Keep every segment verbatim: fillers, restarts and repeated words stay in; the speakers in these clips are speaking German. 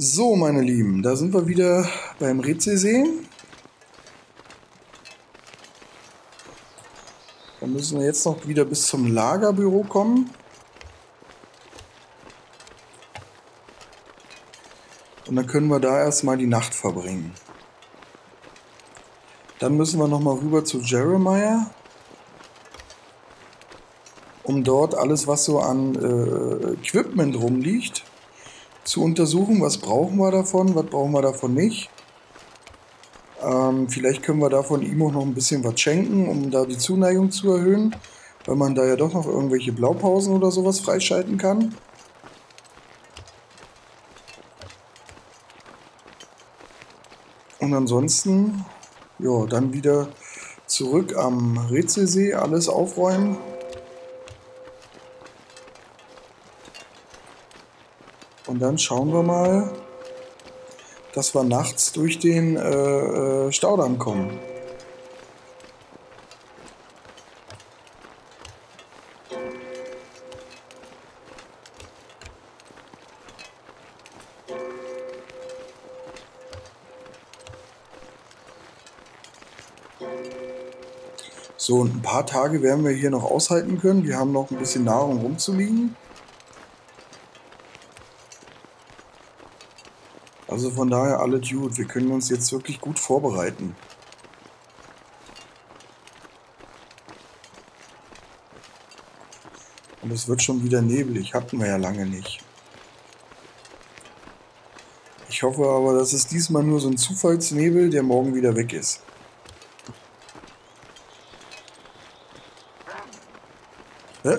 So, meine Lieben, da sind wir wieder beim Rätselsee. Da müssen wir jetzt noch wieder bis zum Lagerbüro kommen. Und dann können wir da erstmal die Nacht verbringen. Dann müssen wir nochmal rüber zu Jeremiah, um dort alles, was so an äh, Equipment rumliegt, zu untersuchen, was brauchen wir davon, was brauchen wir davon nicht. Ähm, vielleicht können wir davon ihm auch noch ein bisschen was schenken, um da die Zuneigung zu erhöhen, weil man da ja doch noch irgendwelche Blaupausen oder sowas freischalten kann. Und ansonsten, ja, dann wieder zurück am Rätselsee, alles aufräumen. Und dann schauen wir mal, dass wir nachts durch den äh, Staudamm kommen. So, und ein paar Tage werden wir hier noch aushalten können. Wir haben noch ein bisschen Nahrung rumzuliegen. Also von daher alles gut. Wir können uns jetzt wirklich gut vorbereiten. Und es wird schon wieder nebelig. Hatten wir ja lange nicht. Ich hoffe aber, dass es diesmal nur so ein Zufallsnebel, der morgen wieder weg ist. Hä?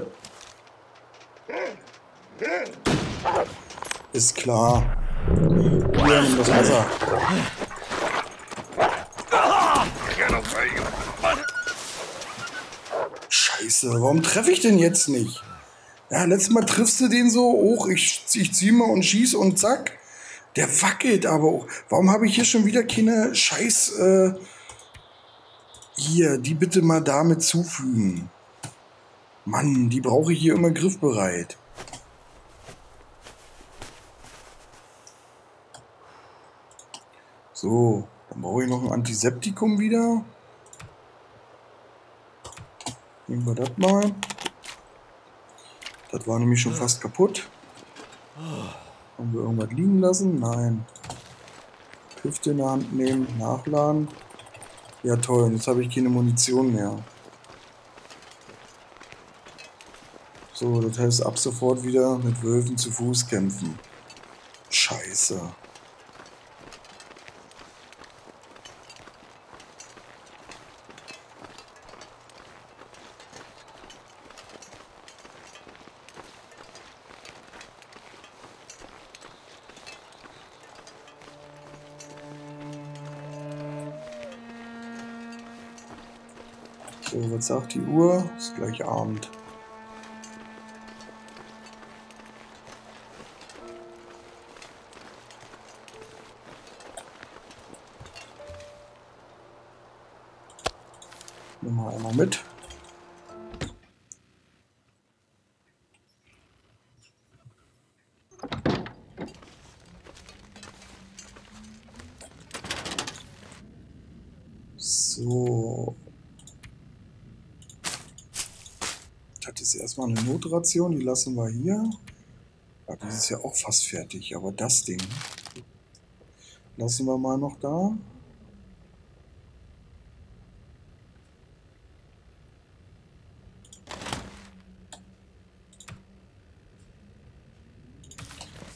Ist klar. Das Wasser. Scheiße, warum treffe ich denn jetzt nicht? Ja, letztes Mal triffst du den so, hoch, ich, ich ziehe mal und schieße und zack. Der wackelt aber auch. Warum habe ich hier schon wieder keine Scheiß... Äh, hier, die bitte mal damit zufügen. Mann, die brauche ich hier immer griffbereit. So, dann brauche ich noch ein Antiseptikum wieder. Nehmen wir das mal. Das war nämlich schon fast kaputt. Haben wir irgendwas liegen lassen? Nein. Hüfte in der Hand nehmen, nachladen. Ja toll, und jetzt habe ich keine Munition mehr. So, das heißt ab sofort wieder mit Wölfen zu Fuß kämpfen. Scheiße. So, was sagt die Uhr? Ist gleich Abend. Nehmen wir einmal mit. So. Das ist erstmal eine Notration, die lassen wir hier. Ja, das ist ja auch fast fertig, aber das Ding lassen wir mal noch da.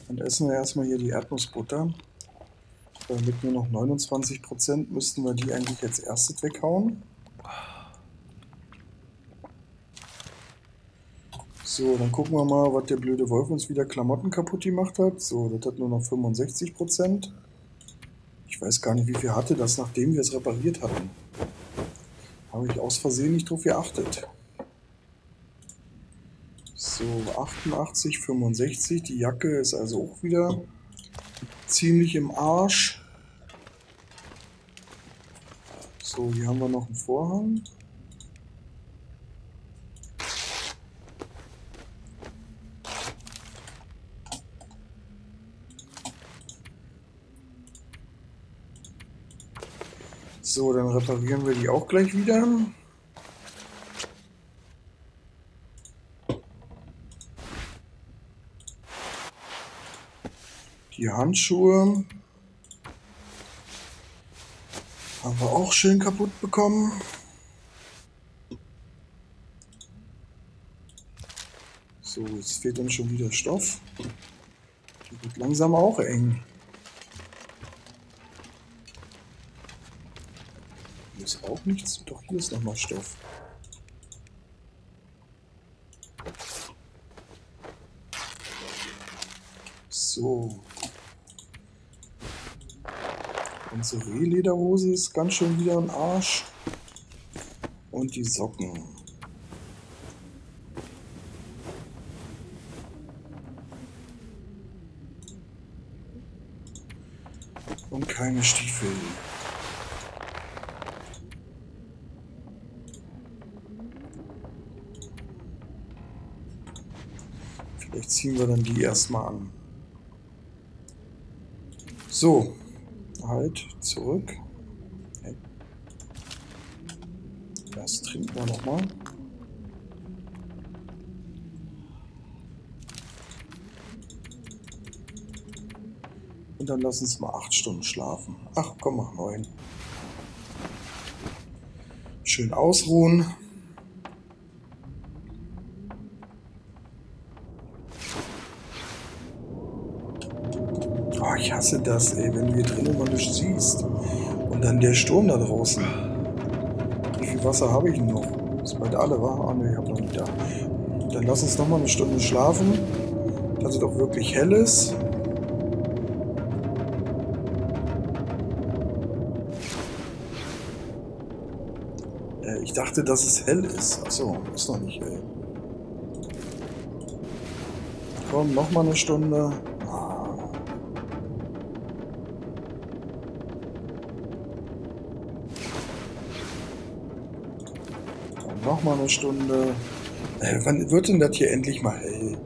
Und essen wir erstmal hier die Erdnussbutter. Damit wir noch neunundzwanzig Prozent müssten wir die eigentlich als erstes weghauen. So, dann gucken wir mal, was der blöde Wolf uns wieder Klamotten kaputt gemacht hat. So, das hat nur noch fünfundsechzig Prozent. Ich weiß gar nicht, wie viel hatte das, nachdem wir es repariert hatten. Habe ich aus Versehen nicht drauf geachtet. So, achtundachtzig, fünfundsechzig. Die Jacke ist also auch wieder ziemlich im Arsch. So, hier haben wir noch einen Vorhang. So, dann reparieren wir die auch gleich wieder. Die Handschuhe haben wir auch schön kaputt bekommen. So, jetzt fehlt uns schon wieder Stoff. Die wird langsam auch eng. Hier ist auch nichts, doch hier ist nochmal Stoff. So. Unsere Rehlederhose ist ganz schön wieder ein Arsch. Und die Socken. Und keine Stiefel. Vielleicht ziehen wir dann die erstmal an. So. Halt, zurück. Okay. Das trinken wir nochmal. Und dann lass uns mal acht Stunden schlafen. Ach komm, mach neun. Schön ausruhen. Ich hasse das, ey, wenn du hier drinnen mal nichts siehst. Und dann der Sturm da draußen. Wie viel Wasser habe ich noch? Ist bald alle, wa? Ah, ne, ich habe noch nicht da. Dann lass uns noch mal eine Stunde schlafen, dass es doch wirklich hell ist. Äh, ich dachte, dass es hell ist. Achso, ist noch nicht hell. Komm, noch mal eine Stunde. Nochmal eine Stunde. Äh, wann wird denn das hier endlich mal hell?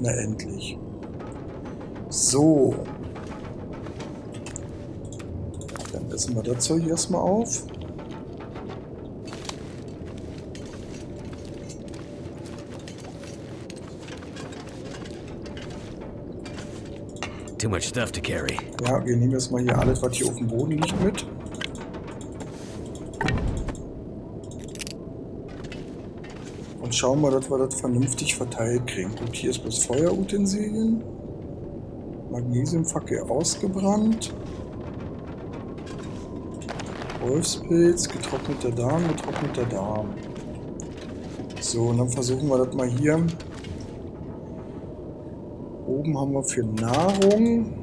Na endlich. So. Dann essen wir das Zeug erstmal auf. Too much stuff to carry. Ja, wir nehmen jetzt mal hier alles, was hier auf dem Boden liegt, mit. Und schauen mal, dass wir das vernünftig verteilt kriegen. Gut, hier ist bloß Feuerutensilien. Magnesiumfackel ausgebrannt. Wolfspilz, getrockneter Darm, getrockneter Darm. So, und dann versuchen wir das mal hier. Oben haben wir für Nahrung.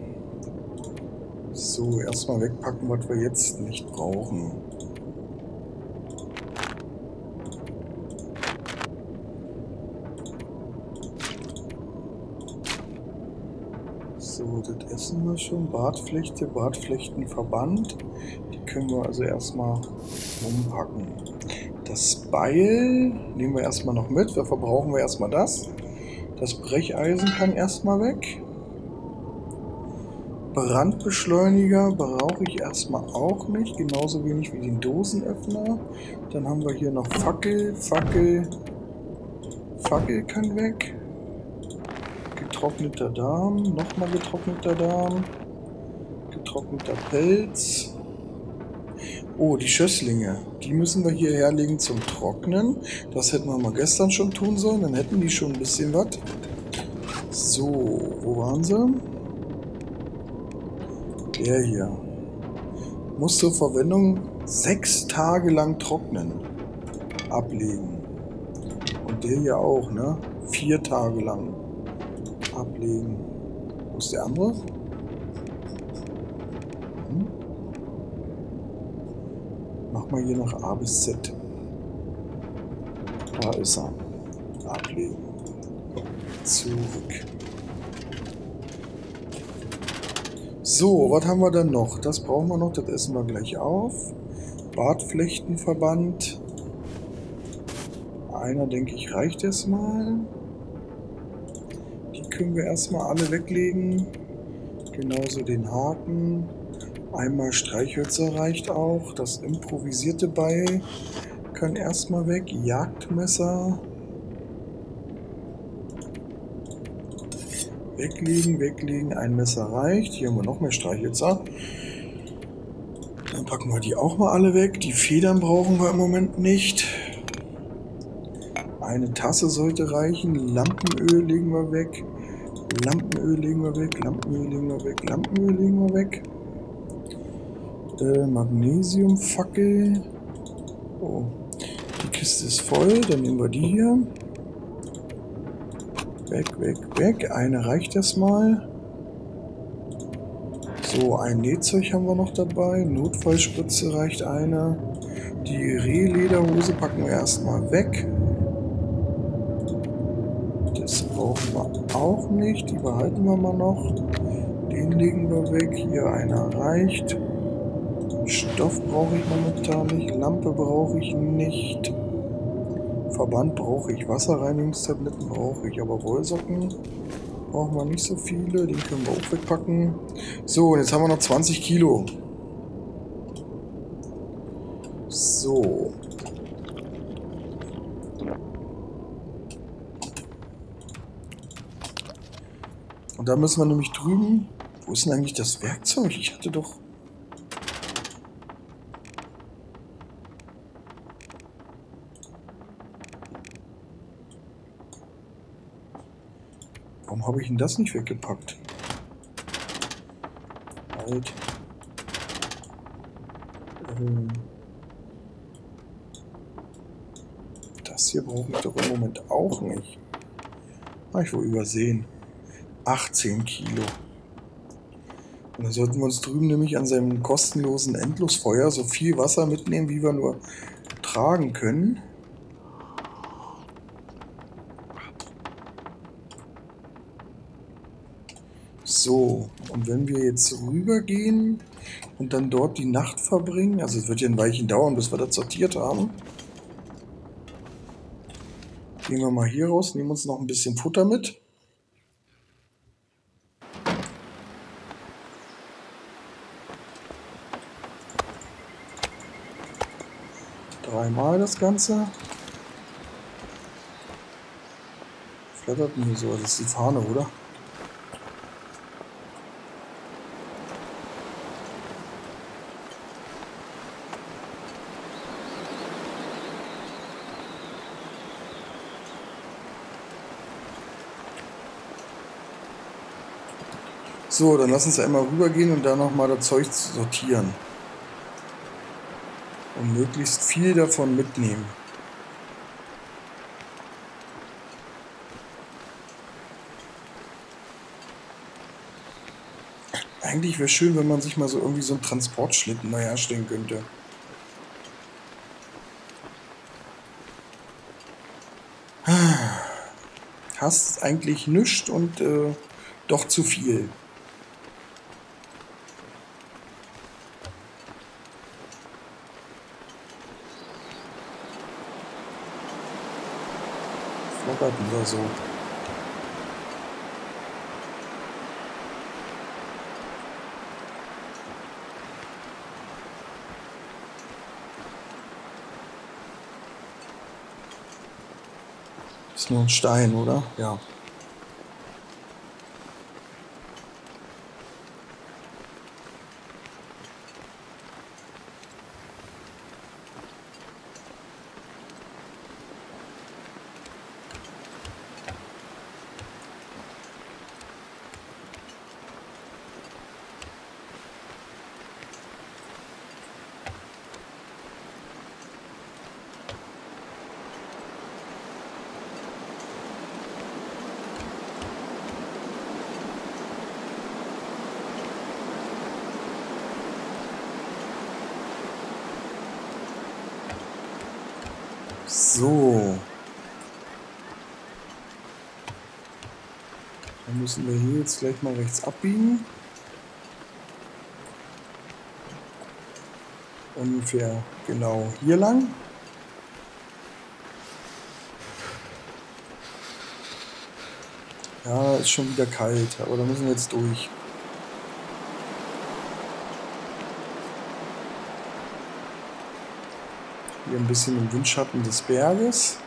So, erstmal wegpacken, was wir jetzt nicht brauchen. So, das essen wir schon. Bartflechte, Bartflechtenverband. Die können wir also erstmal umpacken. Das Beil nehmen wir erstmal noch mit. Da verbrauchen wir erstmal das. Das Brecheisen kann erstmal weg. Brandbeschleuniger brauche ich erstmal auch nicht. Genauso wenig wie den Dosenöffner. Dann haben wir hier noch Fackel, Fackel. Fackel kann weg. Getrockneter Darm, nochmal getrockneter Darm. Getrockneter Pelz. Oh, die Schösslinge. Die müssen wir hier herlegen zum Trocknen. Das hätten wir mal gestern schon tun sollen. Dann hätten die schon ein bisschen was. So, wo waren sie? Der hier. Muss zur Verwendung sechs Tage lang trocknen. Ablegen. Und der hier auch, ne? Vier Tage lang. Ablegen. Wo ist der andere? Mach mal hier nach A bis Z. Da ist er. Ablegen. Zurück. So, was haben wir dann noch? Das brauchen wir noch, das essen wir gleich auf. Bartflechtenverband. Einer, denke ich, reicht erstmal. Die können wir erstmal alle weglegen. Genauso den Haken. Einmal Streichhölzer reicht auch. Das improvisierte Beil kann erstmal weg. Jagdmesser. Weglegen, weglegen. Ein Messer reicht. Hier haben wir noch mehr Streichhölzer. Dann packen wir die auch mal alle weg. Die Federn brauchen wir im Moment nicht. Eine Tasse sollte reichen. Lampenöl legen wir weg. Lampenöl legen wir weg. Lampenöl legen wir weg. Lampenöl legen wir weg. Äh, Magnesiumfackel. Oh, die Kiste ist voll. Dann nehmen wir die hier. Weg, weg, weg. Eine reicht erstmal. So, ein Nähzeug haben wir noch dabei. Notfallspritze reicht eine. Die Rehlederhose packen wir erstmal weg. Das brauchen wir auch nicht. Die behalten wir mal noch. Den legen wir weg. Hier einer reicht. Stoff brauche ich momentan nicht. Lampe brauche ich nicht. Verband brauche ich. Wasserreinigungstabletten brauche ich. Aber Wollsocken brauchen wir nicht so viele. Den können wir auch wegpacken. So, jetzt haben wir noch zwanzig Kilo. So. Und da müssen wir nämlich drüben... Wo ist denn eigentlich das Werkzeug? Ich hatte doch... Warum habe ich denn das nicht weggepackt? Halt. Ähm. Das hier brauche ich doch im Moment auch nicht. Habe ich wohl übersehen. achtzehn Kilo. Und dann sollten wir uns drüben nämlich an seinem kostenlosen Endlosfeuer so viel Wasser mitnehmen, wie wir nur tragen können. So, und wenn wir jetzt rübergehen und dann dort die Nacht verbringen, also es wird ja ein Weilchen dauern, bis wir das sortiert haben. Gehen wir mal hier raus, nehmen uns noch ein bisschen Futter mit. Dreimal das Ganze. Flattert mir so, das ist die Fahne, oder? So, dann lass uns einmal rübergehen und da nochmal das Zeug sortieren. Und möglichst viel davon mitnehmen. Eigentlich wäre es schön, wenn man sich mal so irgendwie so einen Transportschlitten neu herstellen könnte. Hast eigentlich nichts und äh, doch zu viel. Oder so. Ist nur ein Stein, oder? Ja. So. Dann müssen wir hier jetzt gleich mal rechts abbiegen. Ungefähr genau hier lang. Ja, ist schon wieder kalt, aber da müssen wir jetzt durch. Hier ein bisschen im Windschatten des Berges.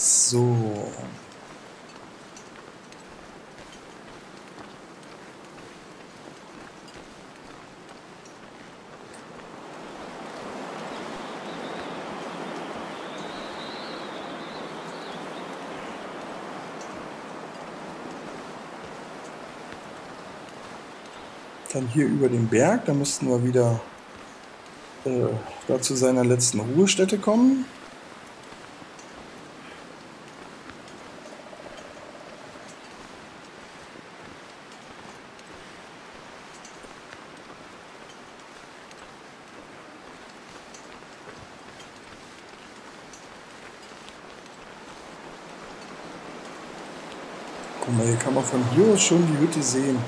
So. Dann hier über den Berg, da müssten wir wieder äh, da zu seiner letzten Ruhestätte kommen. Hier kann man von hier aus schon die Hütte sehen.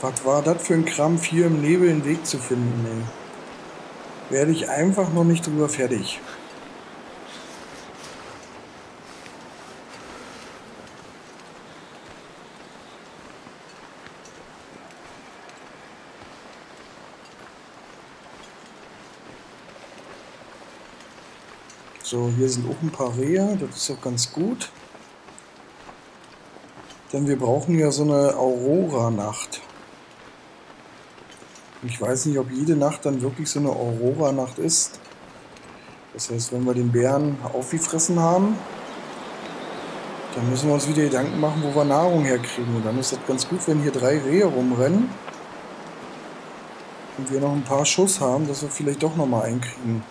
Was war das für ein Krampf, hier im Nebel den Weg zu finden? Ey. Werde ich einfach noch nicht drüber fertig. So, hier sind auch ein paar Rehe, das ist doch ganz gut. Denn wir brauchen ja so eine Aurora-Nacht. Ich weiß nicht, ob jede Nacht dann wirklich so eine Aurora-Nacht ist. Das heißt, wenn wir den Bären aufgefressen haben, dann müssen wir uns wieder Gedanken machen, wo wir Nahrung herkriegen. Und dann ist das ganz gut, wenn hier drei Rehe rumrennen und wir noch ein paar Schuss haben, dass wir vielleicht doch nochmal einkriegen.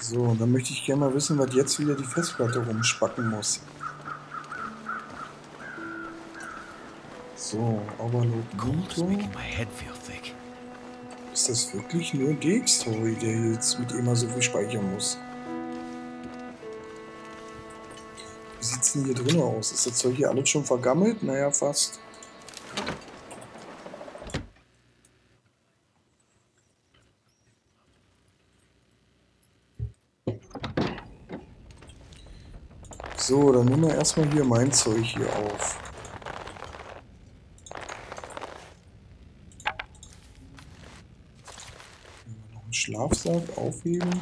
So, und dann möchte ich gerne mal wissen, was jetzt wieder die Festplatte rumspacken muss. So, aber nur ist das wirklich nur Dextory, der jetzt mit immer so viel speichern muss? Wie sieht es denn hier drin aus? Ist das Zeug hier alles schon vergammelt? Naja, fast. So, dann nehmen wir erstmal hier mein Zeug hier auf. Noch einen Schlafsack aufheben.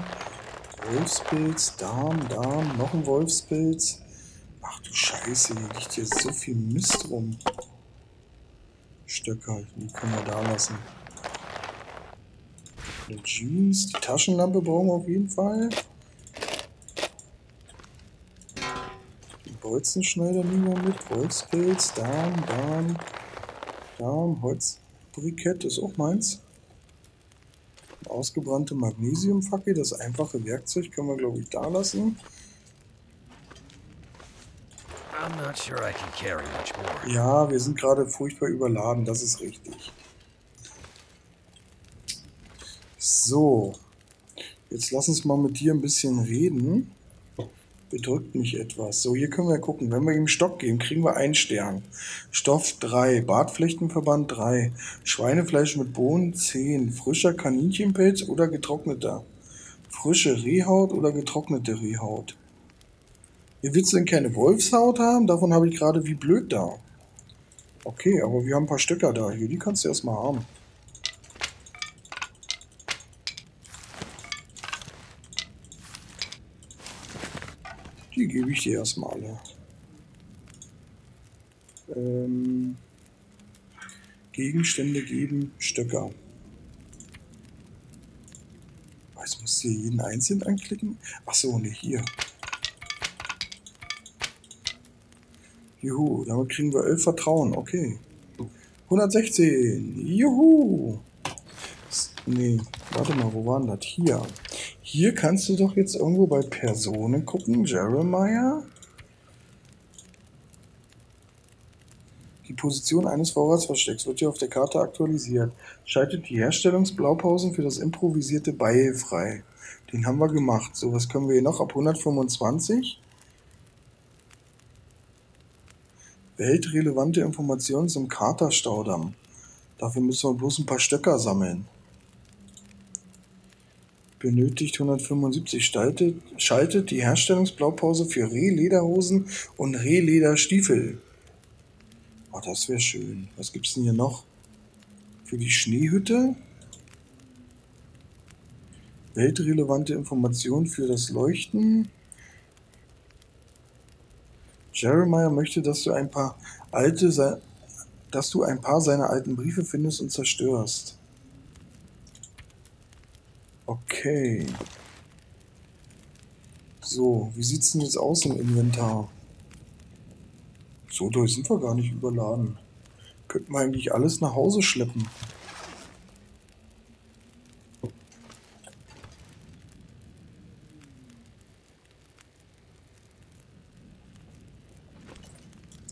Wolfspilz, Darm, Darm, noch ein Wolfspilz. Ach du Scheiße, hier liegt hier so viel Mist rum. Stöcker, die können wir da lassen. Die Jeans, die Taschenlampe brauchen wir auf jeden Fall. Holzenschneider nehmen wir mit, Holzpilz, Darm, Darm, Darm, Holzbrikett ist auch meins. Ausgebrannte Magnesiumfackel, das einfache Werkzeug können wir glaube ich da lassen. Ja, wir sind gerade furchtbar überladen, das ist richtig. So, jetzt lass uns mal mit dir ein bisschen reden. Bedrückt mich etwas. So, hier können wir gucken. Wenn wir ihm Stock geben, kriegen wir einen Stern. Stoff drei, Bartflechtenverband drei, Schweinefleisch mit Bohnen zehn, frischer Kaninchenpelz oder getrockneter, frische Rehhaut oder getrocknete Rehhaut. Hier willst du denn keine Wolfshaut haben? Davon habe ich gerade wie blöd da. Okay, aber wir haben ein paar Stöcker da. Hier, die kannst du erstmal haben. Die gebe ich dir erstmal alle. Ähm, Gegenstände geben, Stöcker. Jetzt musst du hier jeden einzeln anklicken. Achso, ne, hier. Juhu, damit kriegen wir elf Vertrauen, okay. hundertsechzehn. Juhu. Nee, warte mal, wo war denn das? Hier. Hier kannst du doch jetzt irgendwo bei Personen gucken. Jeremiah. Die Position eines Vorratsverstecks wird hier auf der Karte aktualisiert. Schaltet die Herstellungsblaupausen für das improvisierte Beil frei. Den haben wir gemacht. So, was können wir hier noch? Ab hundertfünfundzwanzig. Weltrelevante Informationen zum Katerstaudamm. Dafür müssen wir bloß ein paar Stöcker sammeln. Benötigt hundertfünfundsiebzig. Schaltet, schaltet die Herstellungsblaupause für Rehlederhosen und Rehlederstiefel. Oh, das wäre schön. Was gibt's denn hier noch? Für die Schneehütte? Weltrelevante Informationen für das Leuchten. Jeremiah möchte, dass du ein paar alte, dass du ein paar seiner alten Briefe findest und zerstörst. Okay. So, wie sieht's denn jetzt aus im Inventar? So durch sind wir gar nicht überladen. Könnten wir eigentlich alles nach Hause schleppen.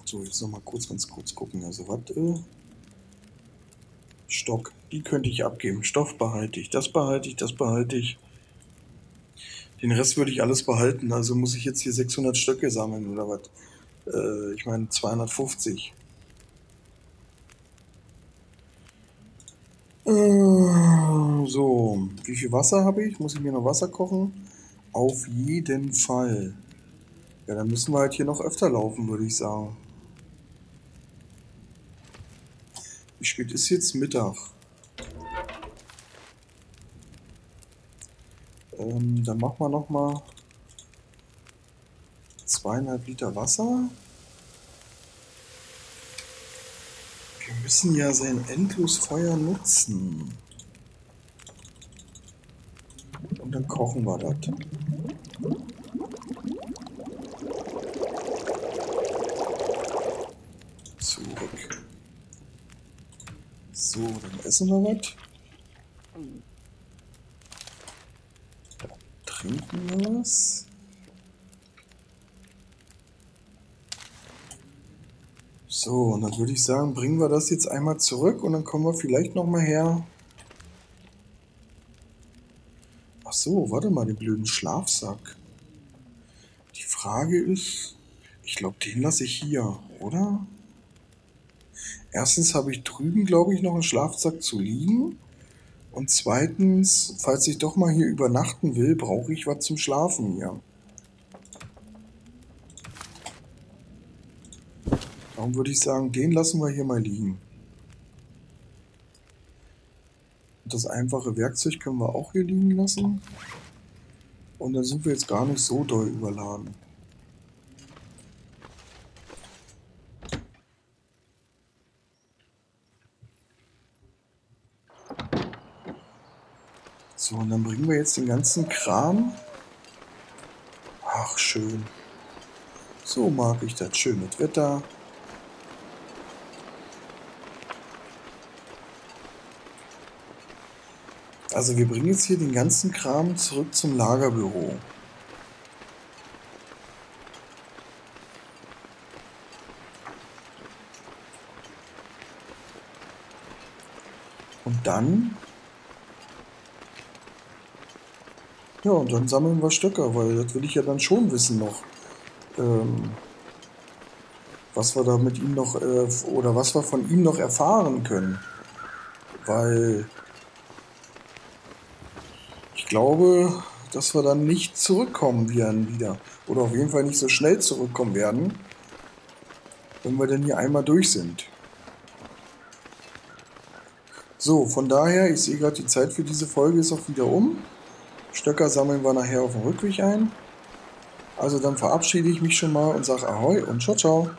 So, jetzt nochmal kurz, ganz kurz gucken. Also, was? Stock. Die könnte ich abgeben. Stoff behalte ich. Das behalte ich, das behalte ich. Den Rest würde ich alles behalten. Also muss ich jetzt hier sechshundert Stöcke sammeln oder was? Äh, ich meine zweihundertfünfzig. Äh, so. Wie viel Wasser habe ich? Muss ich mir noch Wasser kochen? Auf jeden Fall. Ja, dann müssen wir halt hier noch öfter laufen, würde ich sagen. Wie spät ist jetzt Mittag? Ähm, dann machen wir nochmal zweieinhalb Liter Wasser. Wir müssen ja sein Endlosfeuer nutzen. Und dann kochen wir das. Zurück. So, dann essen wir was. Trinken wir was. So, und dann würde ich sagen, bringen wir das jetzt einmal zurück und dann kommen wir vielleicht nochmal her. Ach so, warte mal, den blöden Schlafsack. Die Frage ist, ich glaube, den lasse ich hier, oder? Erstens habe ich drüben, glaube ich, noch einen Schlafsack zu liegen. Und zweitens, falls ich doch mal hier übernachten will, brauche ich was zum Schlafen hier. Darum würde ich sagen, den lassen wir hier mal liegen. Und das einfache Werkzeug können wir auch hier liegen lassen. Und dann sind wir jetzt gar nicht so doll überladen. So, und dann bringen wir jetzt den ganzen Kram. Ach, schön. So mag ich das. Schönes Wetter. Also wir bringen jetzt hier den ganzen Kram zurück zum Lagerbüro. Und dann... Ja, und dann sammeln wir Stöcker, weil das will ich ja dann schon wissen noch. Ähm, was wir da mit ihm noch, äh, oder was wir von ihm noch erfahren können. Weil ich glaube, dass wir dann nicht zurückkommen werden wieder. Oder auf jeden Fall nicht so schnell zurückkommen werden, wenn wir denn hier einmal durch sind. So, von daher, ich sehe gerade, die Zeit für diese Folge ist auch wieder um. Stöcker sammeln wir nachher auf dem Rückweg ein. Also dann verabschiede ich mich schon mal und sage Ahoi und Ciao, Ciao.